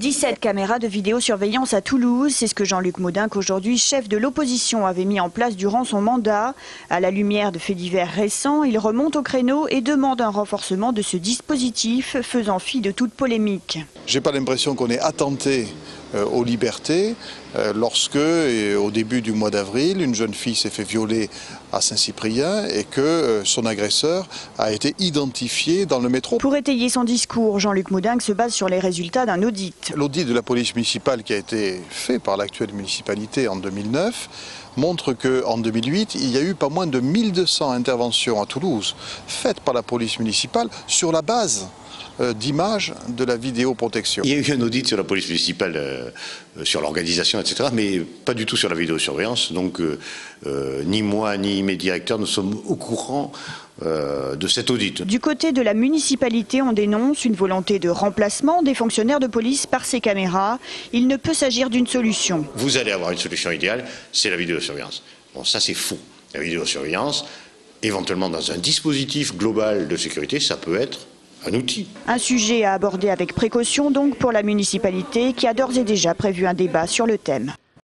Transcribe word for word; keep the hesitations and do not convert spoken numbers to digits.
dix-sept caméras de vidéosurveillance à Toulouse, c'est ce que Jean-Luc Moudenc, aujourd'hui chef de l'opposition, avait mis en place durant son mandat. À la lumière de faits divers récents, il remonte au créneau et demande un renforcement de ce dispositif, faisant fi de toute polémique. J'ai pas l'impression qu'on ait attenté aux libertés lorsque, au début du mois d'avril, une jeune fille s'est fait violer à Saint-Cyprien et que son agresseur a été identifié dans le métro. Pour étayer son discours, Jean-Luc Moudenc se base sur les résultats d'un audit. L'audit de la police municipale qui a été fait par l'actuelle municipalité en deux mille neuf montre qu'en deux mille huit, il y a eu pas moins de mille deux cents interventions à Toulouse faites par la police municipale sur la base d'images de la vidéoprotection. Il y a eu un audit sur la police municipale, euh, sur l'organisation, et cetera, mais pas du tout sur la vidéosurveillance. Donc euh, euh, ni moi ni mes directeurs ne sommes au courant euh, de cet audit. Du côté de la municipalité, on dénonce une volonté de remplacement des fonctionnaires de police par ces caméras. Il ne peut s'agir d'une solution. Vous allez avoir une solution idéale, c'est la vidéosurveillance. Bon, ça c'est faux. La vidéosurveillance, éventuellement dans un dispositif global de sécurité, ça peut être un outil. Un sujet à aborder avec précaution donc pour la municipalité qui a d'ores et déjà prévu un débat sur le thème.